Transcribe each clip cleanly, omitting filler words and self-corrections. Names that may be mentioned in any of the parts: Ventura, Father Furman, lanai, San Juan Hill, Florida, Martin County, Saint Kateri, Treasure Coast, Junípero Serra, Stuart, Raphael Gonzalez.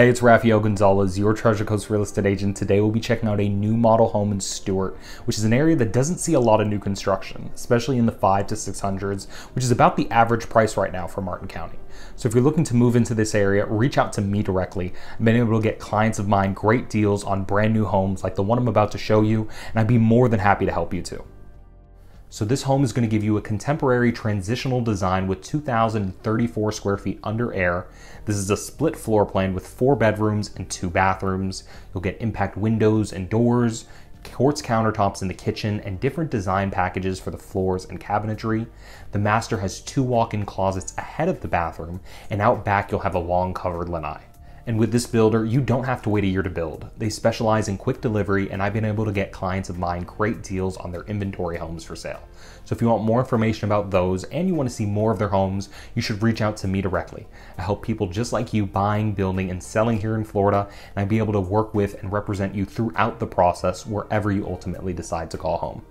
Hey, it's Raphael Gonzalez, your Treasure Coast real estate agent. Today we'll be checking out a new model home in Stuart, which is an area that doesn't see a lot of new construction, especially in the 500s to 600s, which is about the average price right now for Martin County. So if you're looking to move into this area, reach out to me directly. I've been able to get clients of mine great deals on brand new homes like the one I'm about to show you, and I'd be more than happy to help you too. So this home is going to give you a contemporary transitional design with 2,034 square feet under air. This is a split floor plan with 4 bedrooms and 2 bathrooms. You'll get impact windows and doors, quartz countertops in the kitchen, and different design packages for the floors and cabinetry. The master has 2 walk-in closets ahead of the bathroom, and out back you'll have a long covered lanai. And with this builder, you don't have to wait a year to build. They specialize in quick delivery, and I've been able to get clients of mine great deals on their inventory homes for sale. So if you want more information about those and you want to see more of their homes, you should reach out to me directly. I help people just like you buying, building, and selling here in Florida, and I'd be able to work with and represent you throughout the process wherever you ultimately decide to call home.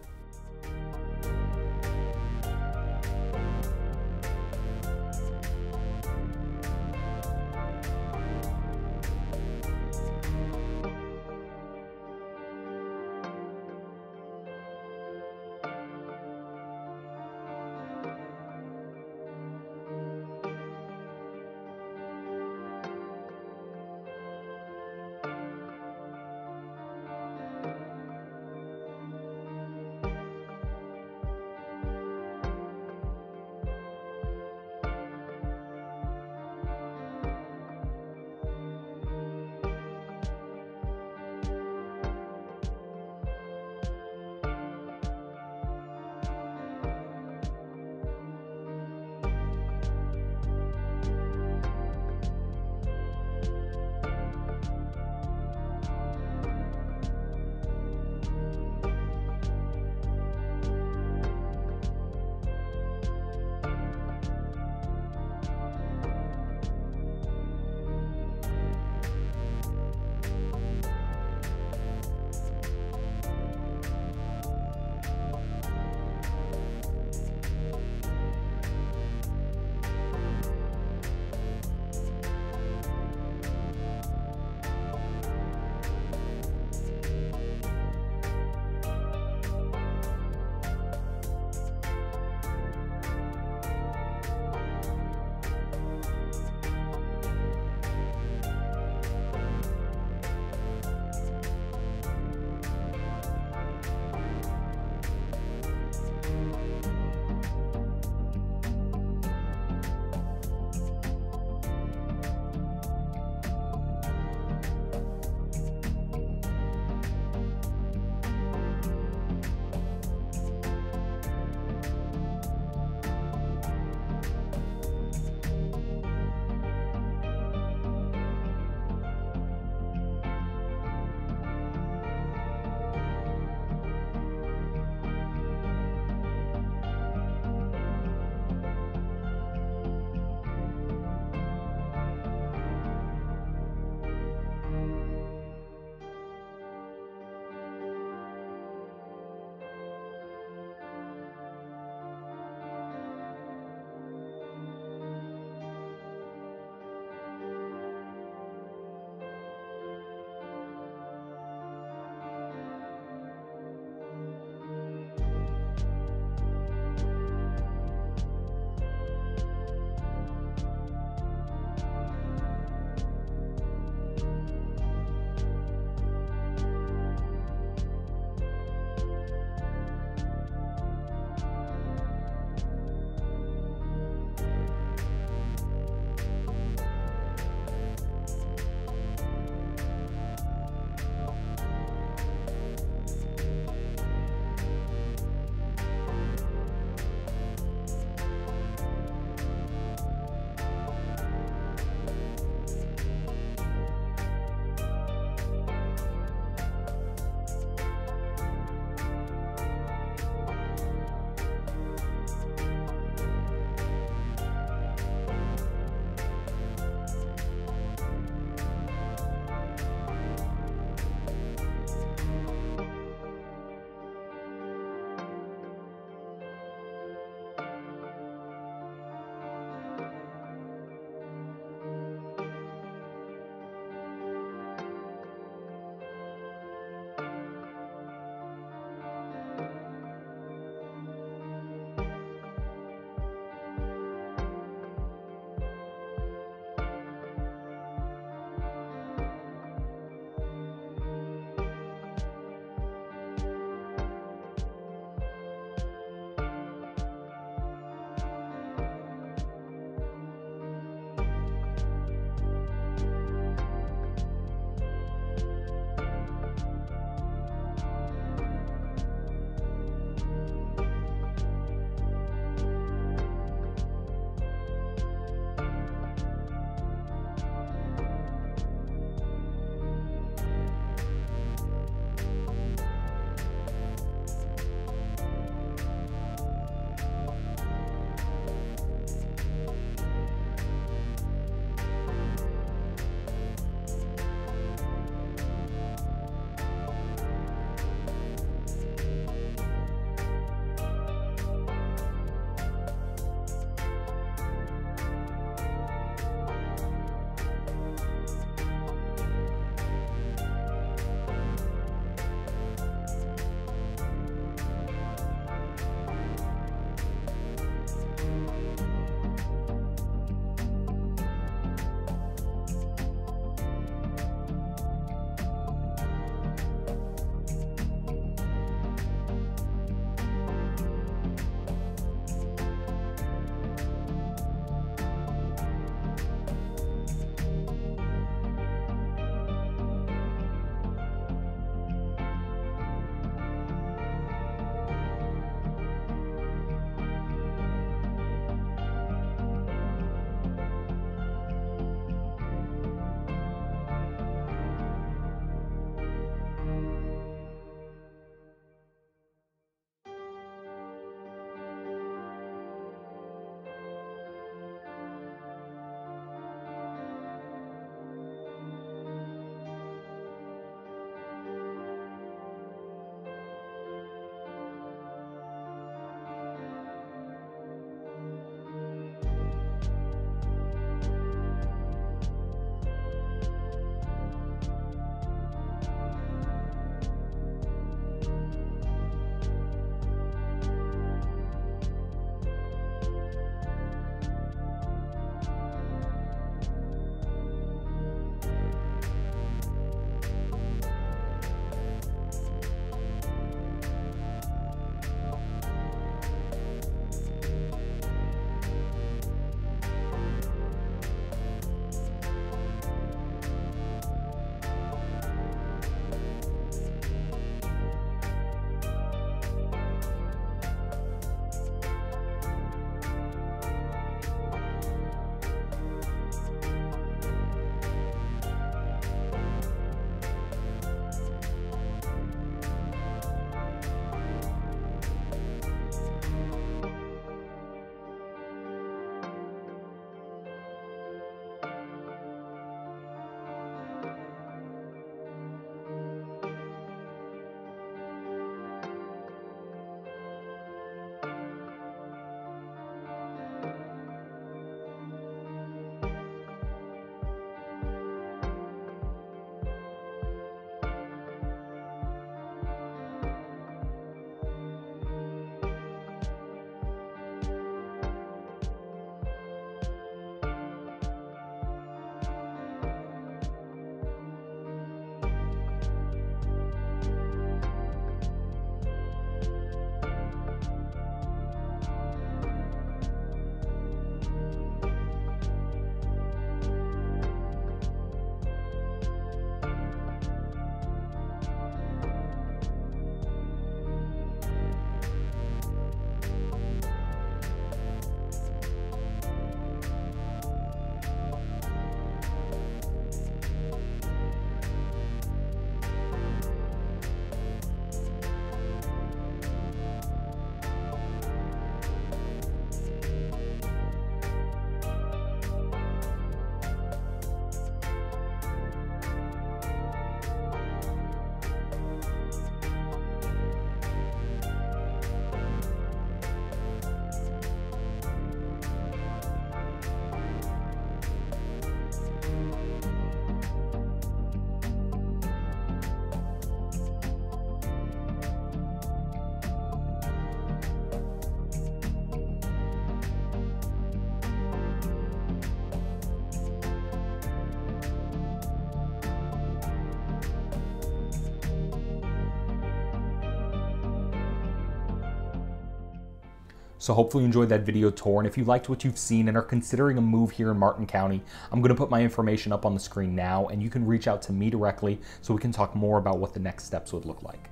So hopefully you enjoyed that video tour, and if you liked what you've seen and are considering a move here in Martin County, I'm going to put my information up on the screen now, and you can reach out to me directly so we can talk more about what the next steps would look like.